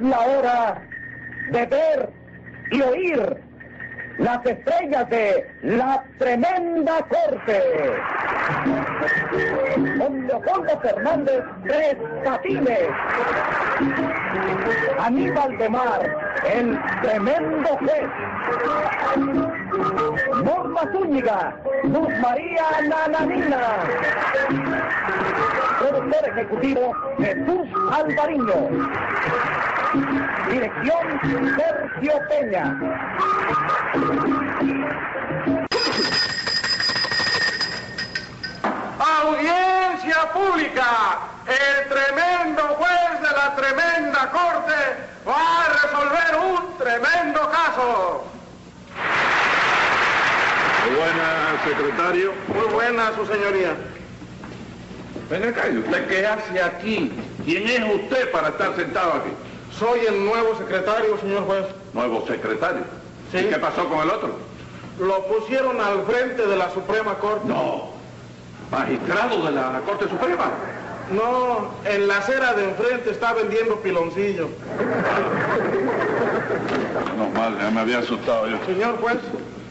la hora de ver y oír las estrellas de la Tremenda Corte. Don Leopoldo Fernández, Tres Patines. Aníbal de Mar, el tremendo juez. Norma Zúñiga, Luz María Nananina. Productor ejecutivo, Jesús Alcariño. Dirección, Sergio Peña. Audiencia pública. El tremendo juez de la Tremenda Corte va a resolver un tremendo caso. Muy buenas, secretario. Muy buenas, su señoría. Ven acá, ¿y usted qué hace aquí? ¿Quién es usted para estar sentado aquí? Soy el nuevo secretario, señor juez. ¿Nuevo secretario? Sí. ¿Y qué pasó con el otro? Lo pusieron al frente de la Suprema Corte. No. ¿Magistrado de la Corte Suprema? No, en la acera de enfrente está vendiendo piloncillos. No, madre, ya me había asustado yo. Señor juez,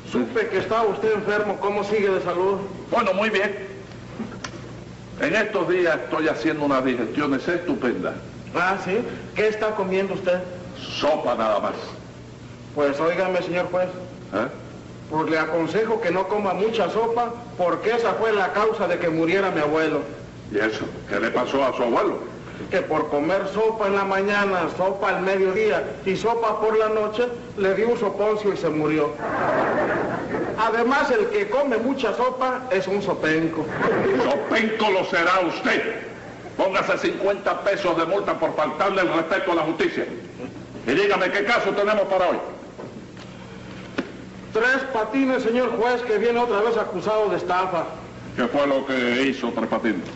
supe que estaba usted enfermo. ¿Cómo sigue de salud? Bueno, muy bien. En estos días estoy haciendo unas digestiones estupendas. Ah, ¿sí? ¿Qué está comiendo usted? Sopa nada más. Pues, óigame, señor juez. ¿Eh? Pues le aconsejo que no coma mucha sopa, porque esa fue la causa de que muriera mi abuelo. ¿Y eso? ¿Qué le pasó a su abuelo? Que por comer sopa en la mañana, sopa al mediodía y sopa por la noche, le dio un soponcio y se murió. Además, el que come mucha sopa es un sopenco. Sopenco lo será usted. Póngase 50 pesos de multa por faltarle el respeto a la justicia. Y dígame, ¿qué caso tenemos para hoy? Tres Patines, señor juez, que viene otra vez acusado de estafa. ¿Qué fue lo que hizo Tres Patines?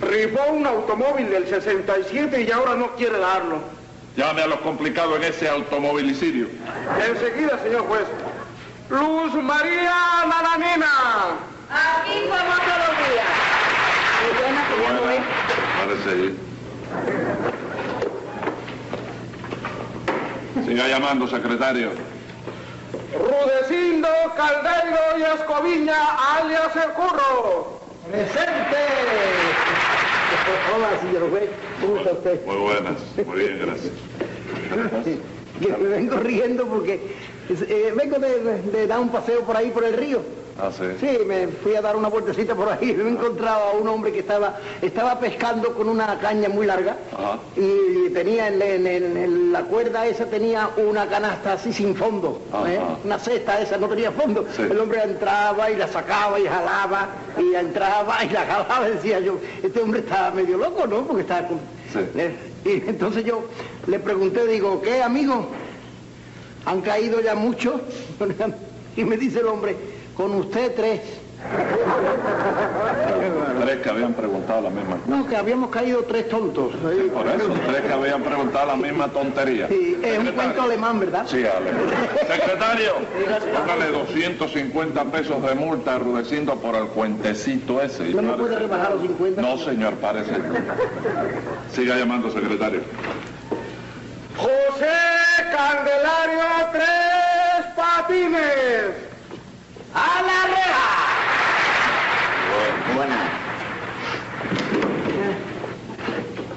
Rifó un automóvil del 67 y ahora no quiere darlo. Llame a los complicados en ese automovilicidio. Enseguida, señor juez. Luz María Nananina. Aquí como todos los días. Buena, señor juez. Parece ir. Siga llamando, secretario. Rudecindo Caldeiro y Escoviña, alias El Curro. ¡Presente! Hola, señor juez. ¿Cómo está usted? Muy buenas. Muy bien, gracias. Que me vengo riendo porque vengo de dar un paseo por ahí, por el río. Ah, ¿sí? Sí, me fui a dar una vueltecita por ahí y me encontraba a un hombre que estaba pescando con una caña muy larga. Ajá. Y tenía en la cuerda esa tenía una canasta así sin fondo, ¿eh? Una cesta esa, no tenía fondo. Sí. El hombre entraba y la sacaba y jalaba, y entraba y la jalaba. Decía yo, este hombre estaba medio loco, ¿no? Porque estaba con... Sí. Y entonces yo le pregunté, digo, ¿qué, amigo? ¿Han caído ya muchos? Y me dice el hombre, con usted tres. Tres que habían preguntado la misma. No, que habíamos caído tres tontos. Sí, por eso, tres que habían preguntado la misma tontería. Sí, es un cuento alemán, ¿verdad? Sí, alemán. Secretario, póngale 250 pesos de multa a Rudecindo por el cuentecito ese. ¿No me puede rebajar los 50? No, señor, parece. Siga llamando, secretario. José Candelario Tres Patines. ¡A la reja!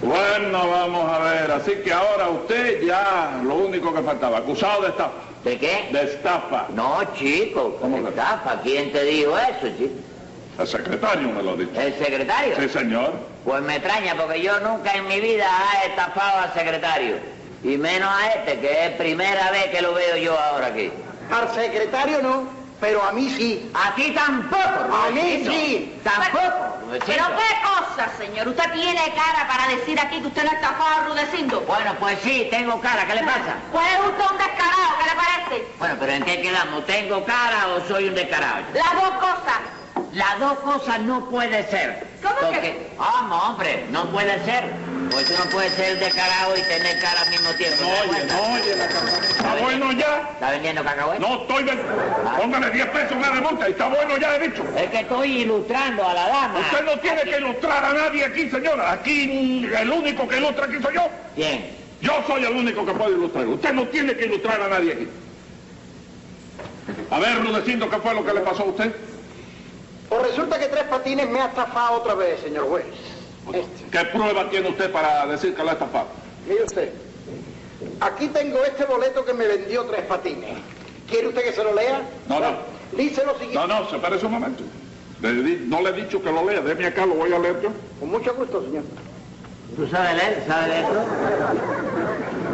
Bueno, vamos a ver. Así que ahora usted ya lo único que faltaba. Acusado de estafa. ¿De qué? De estafa. No, chico. ¿Cómo que estafa? ¿Quién te dijo eso, chico? El secretario me lo dijo. ¿El secretario? Sí, señor. Pues me extraña porque yo nunca en mi vida he estafado al secretario. Y menos a este, que es primera vez que lo veo yo ahora aquí. Al secretario no. Pero a mí sí. A ti tampoco. A mí sí. Tampoco. Pero qué cosa, señor. Usted tiene cara para decir aquí que usted no ha estafado a Rudecindo. Bueno, pues sí, tengo cara. ¿Qué le pasa? Pues es usted un descarado. ¿Qué le parece? Bueno, pero ¿en qué quedamos? ¿Tengo cara o soy un descarado? Las dos cosas. Las dos cosas no puede ser. ¿Cómo porque... que? Vamos, hombre, no puede ser. Pues tú no puedes ser descarado y tener cara al mismo tiempo. Oye, oye, la cacahueta. ¿Está bueno ya? ¿Está vendiendo cacahueta? No, estoy vendiendo. Póngale 10 pesos una de multa. Está bueno ya, he dicho. Es que estoy ilustrando a la dama. Usted no tiene que ilustrar a nadie aquí, señora. Aquí el único que ilustra aquí soy yo. ¿Quién? Yo soy el único que puedo ilustrar. Usted no tiene que ilustrar a nadie aquí. A ver, Rudecindo, ¿qué fue lo que le pasó a usted? Pues resulta que Tres Patines me ha estafado otra vez, señor juez. ¿Qué prueba tiene usted para decir que la ha estafado? Mire usted, aquí tengo este boleto que me vendió Tres Patines. ¿Quiere usted que se lo lea? No, no. Dice lo siguiente. No, no, espérese un momento. No le he dicho que lo lea. Déjeme acá, lo voy a leer yo. Con mucho gusto, señor. ¿Tú sabes leer? ¿Sabes leer?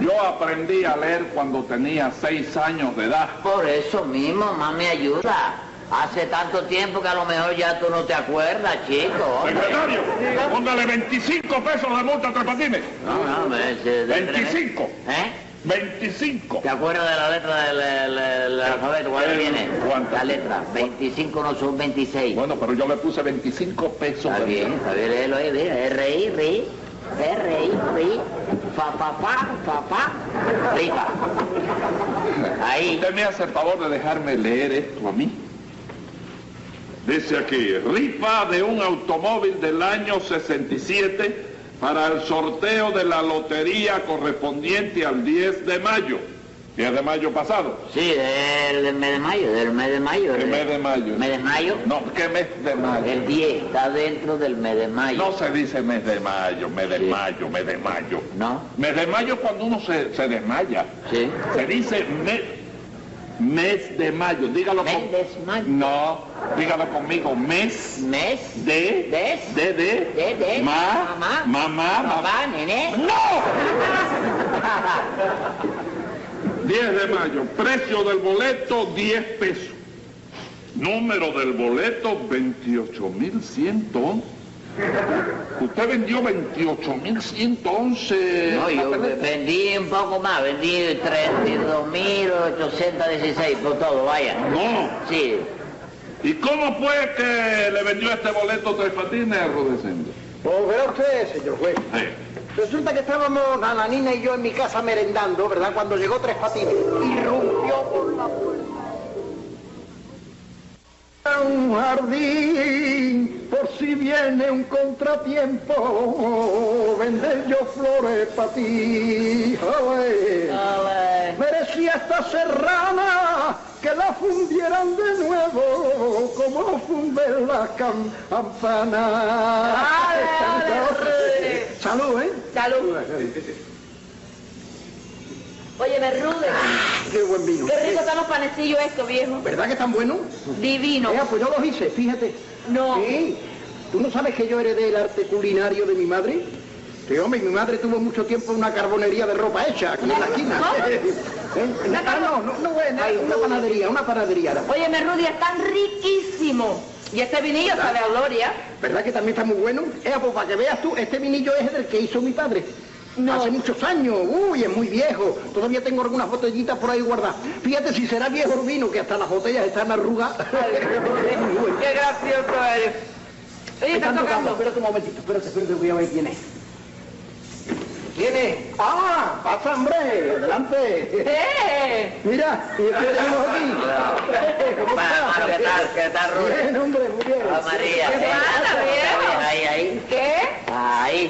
Yo aprendí a leer cuando tenía 6 años de edad. Por eso mismo, mamá me ayuda. Hace tanto tiempo que a lo mejor ya tú no te acuerdas, chico. Secretario, póngale 25 pesos de multa a Tres Patines. No, no, es... 25. ¿Eh? 25. ¿Te acuerdas de la letra del alfabeto? ¿Cuál viene? ¿Cuánto? La letra. 25 no son 26. Bueno, pero yo le puse 25 pesos. Está bien, léelo ahí, mira. R-I, fa, fa, fa, fa, fa, rifa. Ahí. ¿Usted me hace el favor de dejarme leer esto a mí? Dice aquí, rifa de un automóvil del año 67 para el sorteo de la lotería correspondiente al 10 de mayo. 10 de mayo pasado. Sí, del mes de mayo, del mes de mayo. ¿Qué mes de mayo? ¿Mes de mayo? No, ¿qué mes de mayo? El 10 está dentro del mes de mayo. No se dice mes de mayo, mes de mayo, mes de mayo. No. Mes de mayo es cuando uno se desmaya. Sí. Se dice mes de mayo, dígalo conmigo. Mes de mayo. No, dígalo conmigo, mes. Mes. De. Ma. Mamá. Mamá. Mamá, nene. ¡No! 10 de mayo, precio del boleto 10 pesos. Número del boleto 28.111. Usted vendió 28.111... No, yo vendí un poco más, vendí 32.816 por todo, vaya. No. Sí. ¿Y cómo fue que le vendió este boleto Tres Patines a Rudecindo? Pues verá usted, señor juez. Sí. Resulta que estábamos Nananina y yo en mi casa merendando, ¿verdad? Cuando llegó Tres Patines, irrumpió por la puerta. Un jardín, por si viene un contratiempo, vender yo flores para ti. Merecía esta serrana que la fundieran de nuevo, como funder la campana. Salud, ¿eh? Salud. Óyeme, Rude. ¡Qué buen vino! ¡Qué rico están los panecillos estos, viejo! ¿Verdad que están buenos? Divino. Mira, pues yo los hice, fíjate. No. ¿Sí? ¿Tú no sabes que yo heredé el arte culinario de mi madre? Sí, hombre, mi madre tuvo mucho tiempo una carbonería de ropa hecha aquí en la esquina. Una panadería. Óyeme, Rudy, están riquísimos. Y este vinillo sabe a gloria. ¿Verdad que también está muy bueno? Pues para que veas tú, este vinillo es el que hizo mi padre. No. Hace muchos años, uy, es muy viejo. Todavía tengo algunas botellitas por ahí guardadas. Fíjate si será viejo el vino, que hasta las botellas están arrugadas. Qué gracioso eres. Oye, está tocando. Espérate un momentito, espérate, voy a ver quién es. ¿Quién es? ¡Ah! ¡Pasa, hombre! ¡Adelante! Mira, ¿y qué tenemos aquí? ¿Cómo estás? ¿Qué tal? ¿Qué tal, Rubén? Bien, hombre, muy bien. ¡Ah, María! ¡Qué pasa, viejo! Ahí. ¿Qué? Ahí.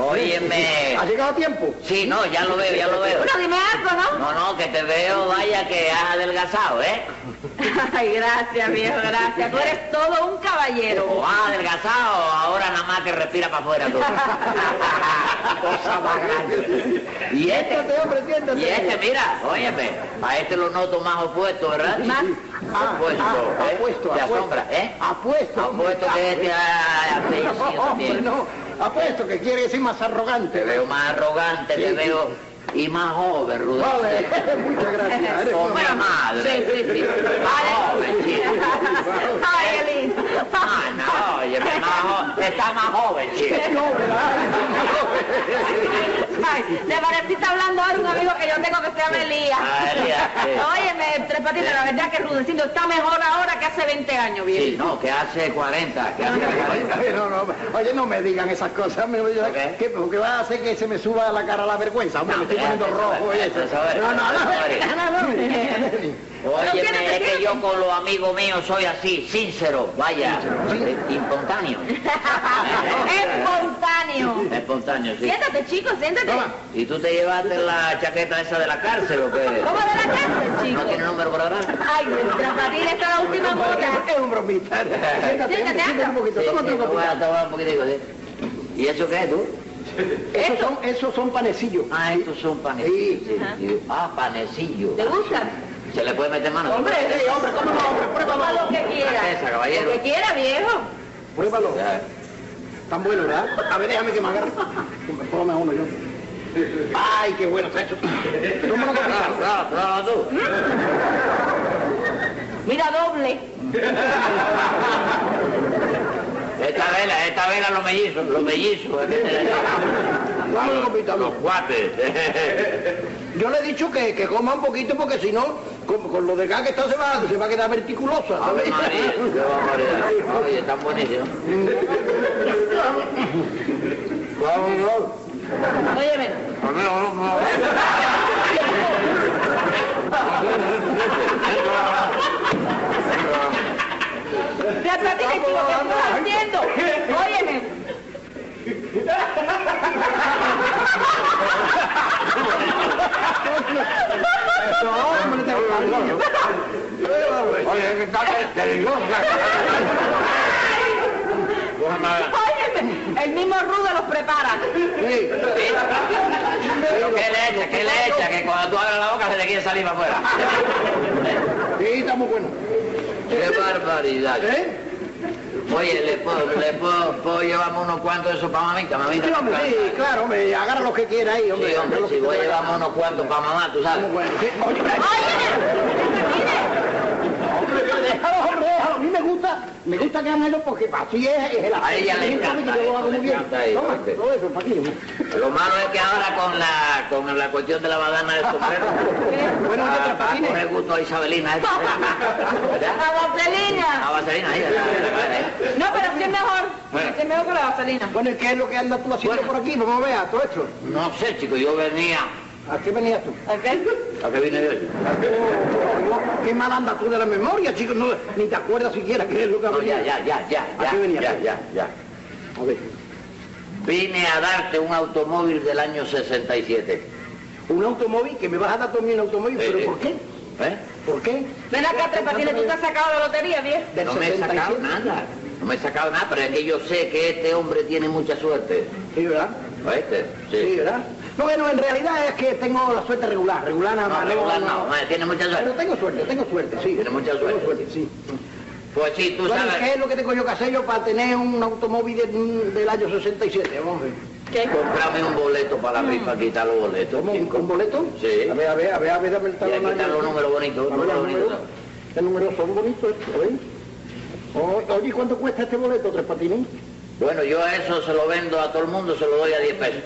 Óyeme. ¿Has llegado a tiempo? Sí, no, ya lo veo, ya lo veo. Bueno, dime algo, ¿no? No, que te veo, vaya, que has adelgazado, ¿eh? Ay, gracias, viejo, gracias. Tú eres todo un caballero. Oh, has adelgazado, ahora nada más que respira para afuera tú. Cosa más grande. Y este, mira, óyeme, a este lo noto más opuesto, ¿verdad? Más opuesto, ¿eh? Te asombra, ¿eh? Apuesto que este ha feicio también. Apuesto que quiere decir más arrogante. Te veo más arrogante, sí, te veo y más joven, Rudecindo. Vale, muchas gracias. Eres buena madre. Sí. Vale, joven, chico. Ay, qué lindo. No, oye, está más joven, chico. No, ¿verdad? De Valentín está hablando ahora un amigo que yo tengo que se llama Elías. Óyeme, Tres Patines, la verdad que Rudecindo está mejor ahora que hace 20 años, viejo. Sí, no, que hace 40, que hace 40. No, oye, no me digan esas cosas, porque va a hacer que se me suba a la cara la vergüenza, hombre, me estoy poniendo rojo y eso. No, no, no. Oye, es que yo con los amigos míos soy así, sincero, vaya, espontáneo. Espontáneo. Espontáneo, sí. Siéntate, chico, siéntate. Toma. ¿Y tú te llevaste la chaqueta esa de la cárcel o qué? ¿Cómo de la cárcel, chico? ¿No tiene número por ahora? Ay, nuestra patilla está la última moda. Es un bromista. Siéntate un poquito, tómate un poquito. ¿Y eso qué es, tú? Esos son panecillos. Ah, estos son panecillos. Sí. Ah, panecillos. ¿Te gustan? ¿Se le puede meter mano? Hombre, sí, hombre, cómo no, hombre, pruébalo. Toma lo que quiera. Esa, caballero. Lo que quiera, viejo. Pruébalo. Ya. Tan bueno, ¿verdad? A ver, déjame que me agarre. Póngame uno yo. Ay, qué bueno, Sancho. Toma lo que quiera. Tú. Mira, doble. Esta vela los mellizos. Los guapes. Yo le he dicho que coma un poquito porque si no, con lo de acá que está se va a quedar verticulosa. A ver, María, oye, están buenísimos. Vámonos. Óyeme. Tres Patines, chico, ¿qué estás haciendo? Óyeme. Oye, que está peligrosa. Óyeme, el mismo Rudo los prepara. Sí. Pero ¿qué le echa? Que cuando tú abres la boca se te quiere salir para afuera. Sí, está muy bueno. ¡Qué barbaridad! ¿Eh? Oye, ¿le puedo llevarme unos cuantos de eso para mamita? Mamita, sí, hombre, sí, claro, hombre, agarra lo que quiera ahí, hombre. Sí, hombre, si voy a llevarme unos cuantos para mamá, tú sabes. Bueno, sí. ¡Oye! ¡Hombre, déjalo! A mí me gusta que hagan ellos porque así es el... A ella le encanta, toma, todo eso, Paquillo. Lo malo es que ahora con la cuestión de la badana de sombrero... Bueno, para poner gusto a Isabelina. A vaselina. A vaselina, ahí. No, pero sí es mejor. Sí es mejor que la vaselina. Bueno, ¿y qué es lo que andas tú haciendo por aquí? No me veas todo esto. No sé, chico, yo venía... ¿A qué venías tú? ¿A qué? ¿A qué vine yo? Qué mal andas tú de la memoria, chicos. No, ni te acuerdas siquiera qué es lo que venía. No, ya. ¿A qué venías? A ver. Vine a darte un automóvil del año 67. ¿Un automóvil? ¿Que me vas a dar también un automóvil? ¿Pero por qué? ¿Eh? ¿Por qué? Ven acá, Tres Patines, tú te has sacado la lotería, viejo. No me he sacado nada. No me he sacado nada, pero es que yo sé que este hombre tiene mucha suerte. ¿Sí, verdad? ¿Oíste? Sí, ¿verdad? Bueno, en realidad es que tengo la suerte regular nada más. No, regular no, tiene mucha suerte. Pero tengo suerte, sí. Tiene mucha suerte, sí. Pues sí, tú sabes... ¿Qué es lo que tengo yo que hacer yo para tener un automóvil del año 67, hombre? ¿Qué? Comprame un boleto para la rifa, quitar los boletos. ¿Un boleto? Sí. A ver, dame el talón. Ya, quitar los números bonitos. ¿Qué números son bonitos estos? Oye, ¿cuánto cuesta este boleto, Tres Patines? Bueno, yo eso se lo vendo a todo el mundo, se lo doy a 10 pesos.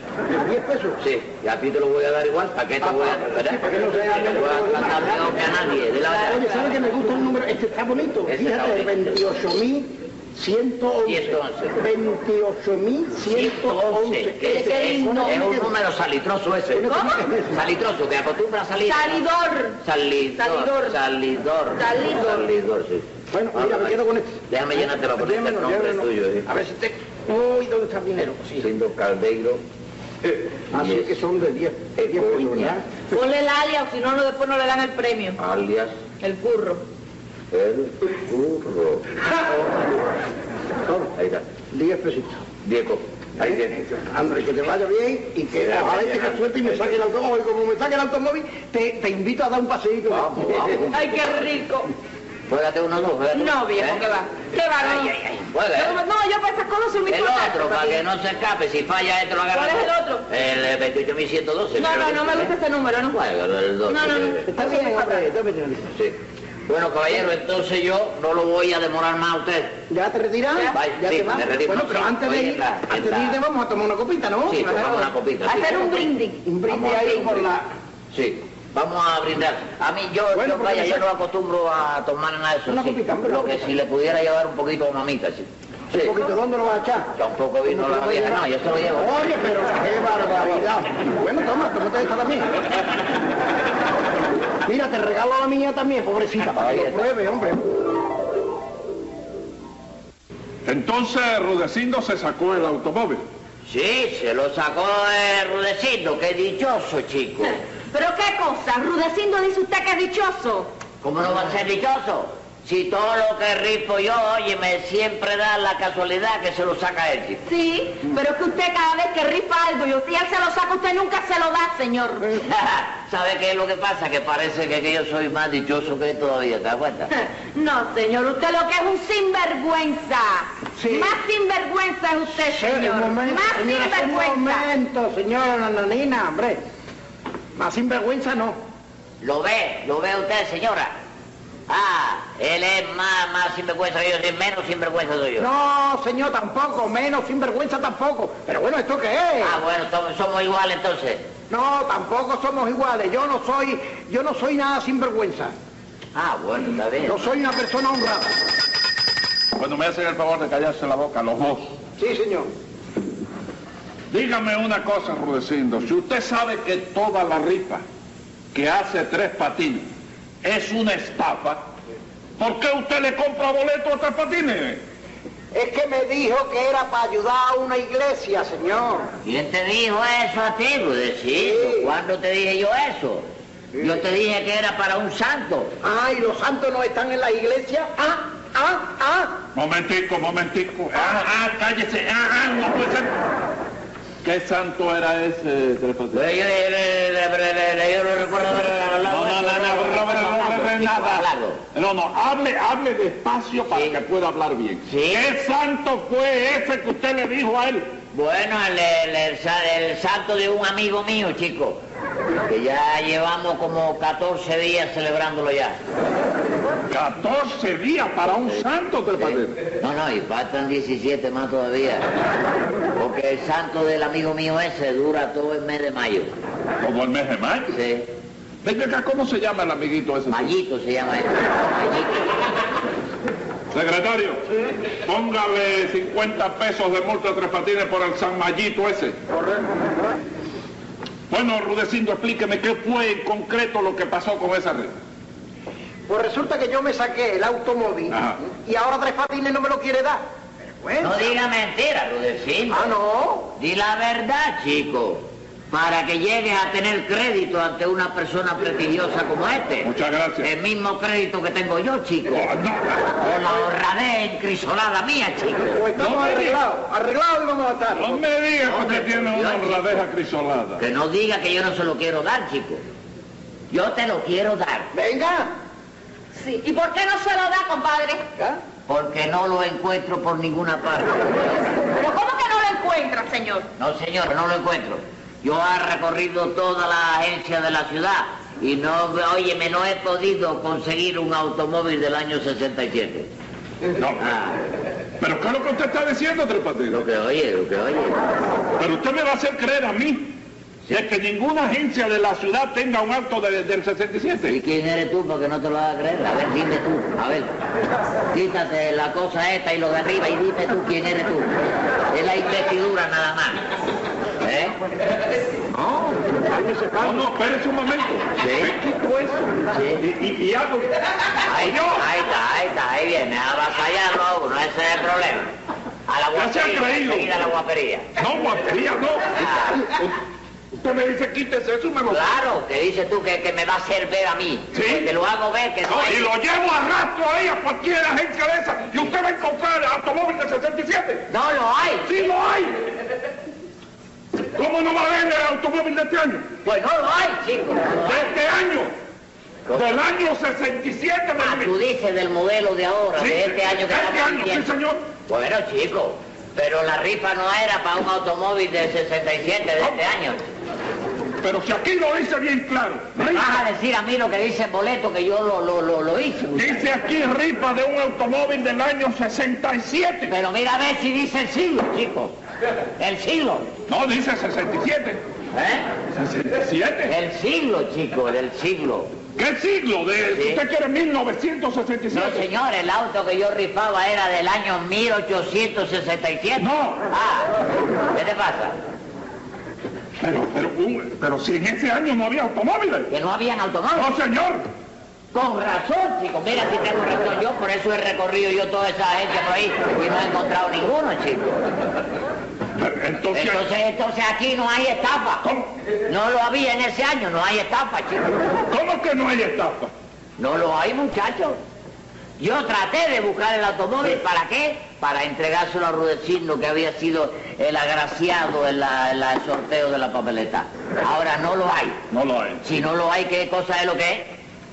¿A 10 pesos? Sí, y a ti te lo voy a dar igual, ¿para qué te voy a dar? Sí, para que no se haga... No voy a tratar mejor que a nadie, de la verdad. Oye, ¿sabes que me gusta un número? Este está bonito. Este fíjate, 28.111. Ese es un número salitroso ese. ¿Cómo? Salitroso, que acostumbra a salir. Salidor, sí. Bueno, mira, me quedo con esto. Déjame llenarte la boleta, el nombre es tuyo. A ver si te... Uy, ¿dónde está el dinero? Rudecindo Caldeiro. Así que son de 10. Ponle el alias, si no, después no le dan el premio. Alias. El Curro. El Curro. Ahí está. 10 pesitos. 10 copos. Ahí tienes. André, que te vaya bien y que ojalá tengas suerte y me saque el automóvil. Como me saque el automóvil, te invito a dar un paseíto. Vamos. Ay, qué rico. Juégate uno o dos, ¿verdad? No, viejo, ¿eh? ¿Qué va? No, yo para estas cosas soy muy fuerte. El otro, para que no se escape, si falla esto lo agarra. ¿Cuál es el otro? El 28.112. No me gusta ese número, ¿no? Juega el 2. No. Está bien, hombre. Sí. Bueno, caballero, entonces yo no lo voy a demorar más a usted. ¿Ya te retiras? ¿Ya te vas? Bueno, pero antes de irte vamos a tomar una copita, ¿no? Sí, tomamos una copita. Hacer un brindis. Un brindis ahí por la... Sí. Vamos a brindar. A mí yo no acostumbro a tomar nada de eso. Lo que si le pudiera llevar un poquito de mamita, sí. Sí. ¿Un poquito dónde lo vas a echar? Tampoco vino la vieja, no, yo se lo llevo. Oye, pero qué barbaridad. Bueno, toma, pero no te dejas también. Mira, te regalo a la mía también, pobrecita, para que lo pruebe, hombre. Entonces, Rudecindo se sacó el automóvil. Sí, se lo sacó Rudecindo, qué dichoso, chico. ¿Pero qué cosa? Rudecindo dice usted que es dichoso. ¿Cómo no va a ser dichoso? Si todo lo que ripo yo, oye, me siempre da la casualidad que se lo saca él, chico. Sí, pero es que usted cada vez que ripa algo y él se lo saca, usted nunca se lo da, señor. ¿Sabe qué es lo que pasa? Que parece que yo soy más dichoso que él todavía, ¿te das cuenta? No, señor, usted lo que es un sinvergüenza. Sí. Más sinvergüenza es usted, sí, señor. Momento, más señora, sinvergüenza. Un momento, señora Nananina, hombre. Más sinvergüenza no. Lo ve usted, señora. Ah, él es más sinvergüenza que yo, sí, menos sinvergüenza soy yo. No, señor, tampoco, menos sinvergüenza tampoco. Pero bueno, ¿esto qué es? Ah, bueno, somos iguales entonces. No, tampoco somos iguales. Yo no soy nada sinvergüenza. Ah, bueno, está bien. Yo soy una persona honrada. Bueno, me hacen el favor de callarse la boca, los dos. Sí, señor. Dígame una cosa, Rudecindo. Si usted sabe que toda la rifa que hace Tres Patines es una estafa, ¿por qué usted le compra boleto a Tres Patines? Es que me dijo que era para ayudar a una iglesia, señor. ¿Quién te dijo eso a ti, Rudecindo? Sí. ¿Cuándo te dije yo eso? Sí. Yo te dije que era para un santo. Ah, ¿y los santos no están en la iglesia? Ah, ah, ah. Momentico, momentico. Ah, ah, cállese. Ah, ah, no puede ser. ¿Qué santo era ese? Yo no recuerdo. No, hable despacio para que pueda hablar bien. ¿Qué santo fue ese que usted le dijo a él? Bueno, el santo de un amigo mío, chico. Que ya llevamos como 14 días celebrándolo ya. 14 días para un santo, Tres Patines. No, no, y faltan 17 más todavía. Porque el santo del amigo mío ese dura todo el mes de mayo. ¿Todo el mes de mayo? Sí. Venga acá, ¿cómo se llama el amiguito ese? Mayito se llama él. Mayito. Secretario, ¿sí? Póngale 50 pesos de multa a Tres Patines por el San Mayito ese. Correcto. Bueno, Rudecindo, explíqueme qué fue en concreto lo que pasó con esa red. Pues resulta que yo me saqué el automóvil. Ajá. Y ahora Tres Patines no me lo quiere dar. Vergüenza. No diga mentira, Rudecindo. Ah, no. Di la verdad, chico. Para que llegues a tener crédito ante una persona prestigiosa como este. Muchas gracias. El mismo crédito que tengo yo, chico. Oh, no. Con la honradez encrisolada mía, chico. Pues estamos arreglados y vamos a estar. No me digas que usted tiene una honradez acrisolada. Que no diga que yo no se lo quiero dar, chico. Yo te lo quiero dar. Venga. Sí. ¿Y por qué no se lo da, compadre? ¿Ah? Porque no lo encuentro por ninguna parte. ¿Pero cómo que no lo encuentra, señor? No, señor, no lo encuentro. Yo he recorrido toda la agencia de la ciudad y no, óyeme, no he podido conseguir un automóvil del año 67. No, pero ¿qué es lo que usted está diciendo, Tres Patines? Lo que oye. Pero usted me va a hacer creer a mí, ¿sí?, de que ninguna agencia de la ciudad tenga un auto del 67. ¿Y quién eres tú para que no te lo hagas creer? A ver, dime tú, a ver. Quítate la cosa esta y lo de arriba y dime tú quién eres tú. Es la investidura nada más. ¿Eh? No, espérese un momento. ¿Sí? ¿Qué eso? ¿Sí? Y algo. Ahí está, ahí viene. A avasallarlo a uno, ese es el problema. A la guapería. No, guapería no. Usted me dice, quítese eso, me lo... Claro, que dices tú que me va a hacer ver a mí. ¿Sí? Que te lo hago ver, que no... Y lo llevo a rastro ahí a cualquier agencia de esa. Y usted va a encontrar el automóvil de 67. No lo hay. Sí lo hay. ¿Cómo no va a haber el automóvil de este año? Pues no lo hay, chico. ¿De este año? ¿Cómo? Del año 67. Ah, tú dices del modelo de ahora, sí, de este año que está viviendo. Sí, señor. Bueno, chico, pero la rifa no era para un automóvil del 67 de este año. Pero si aquí lo dice bien claro. ¿Me vas a decir a mí lo que dice el boleto, que yo lo hice? Dice aquí rifa de un automóvil del año 67. Pero mira a ver si dice el siglo, chico. El siglo. No, dice 67. ¿Eh? 67. El siglo, chico, del siglo. ¿Qué siglo? ¿Sí? ¿Usted quiere 1967? No, señor, el auto que yo rifaba era del año 1867. No. Ah, ¿qué te pasa? Pero si en ese año no había automóviles. ¿Que no habían automóviles? ¡No, señor! Con razón, chico. Mira si tengo razón yo, por eso he recorrido yo toda esa agencia por ahí y no he encontrado ninguno, chico. Entonces aquí no hay estafa. ¿Cómo? No lo había en ese año, no hay estafa, chico. ¿Cómo que no hay estafa? No lo hay, muchacho. Yo traté de buscar el automóvil, ¿para qué? Para entregárselo a Rudecindo, que había sido el agraciado en el sorteo de la papeleta. Ahora no lo hay. No lo hay. Si no lo hay, ¿qué cosa es lo que es?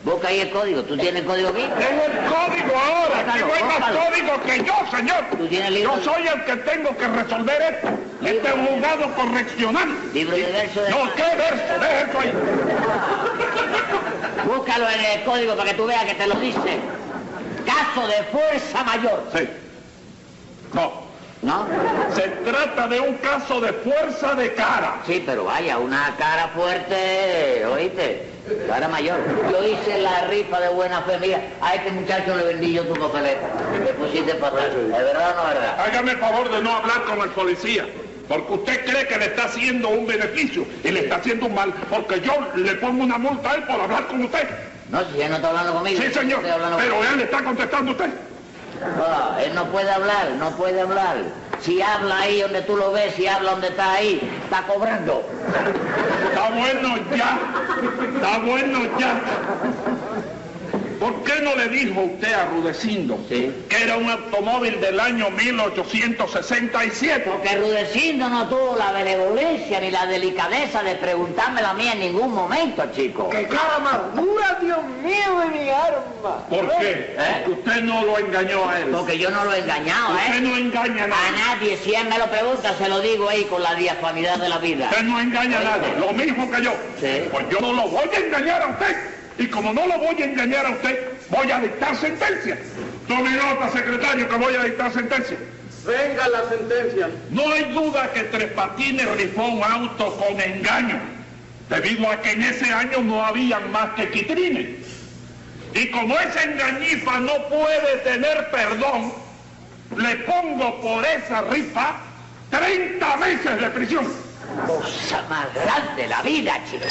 Busca ahí el código. ¿Tú tienes el código aquí? Tengo el código ahora. Bócalo, no hay más código que yo, señor. ¿Tú tienes el libro? Yo soy el que tengo que resolver esto. Este es un juzgado correccional. ¿Libro de verso? No, ¿qué verso? Deja eso ahí. Búscalo en el código para que tú veas que te lo dice. Caso de fuerza mayor. Sí. No. ¿No? Se trata de un caso de fuerza de cara. Sí, pero vaya, una cara fuerte, ¿oíste? Cara mayor. Yo hice la rifa de buena fe mía. A este muchacho le vendí yo tu papeleta. Le pusiste pasar. ¿Es verdad o no es verdad? Hágame el favor de no hablar con el policía. Porque usted cree que le está haciendo un beneficio y le está haciendo un mal. Porque yo le pongo una multa a él por hablar con usted. No, si él no está hablando conmigo. Sí, señor, pero él le está contestando a usted. No, él no puede hablar, no puede hablar. Si habla ahí donde tú lo ves, si habla donde está ahí, está cobrando. Está bueno ya, está bueno ya. ¿Por qué no le dijo usted a Rudecindo que era un automóvil del año 1867? Porque Rudecindo no tuvo la benevolencia ni la delicadeza de preguntármela a mí en ningún momento, chico. ¡Qué cara más dura, Dios mío, de mi arma! ¿Por qué? Porque usted no lo engañó a él. Porque yo no lo he engañado, ¿eh? Usted no engaña a nadie. A nadie, si él me lo pregunta, se lo digo ahí con la diafanidad de la vida. Usted no engaña a nadie, lo mismo que yo. Sí. Pues yo no lo voy a engañar a usted. Y como no lo voy a engañar a usted, voy a dictar sentencia. Tome nota, secretario, que voy a dictar sentencia. Venga la sentencia. No hay duda que Tres Patines rifó un auto con engaño, debido a que en ese año no habían más que quitrines. Y como esa engañifa no puede tener perdón, le pongo por esa rifa 30 meses de prisión. Cosa más grande de la vida, chico.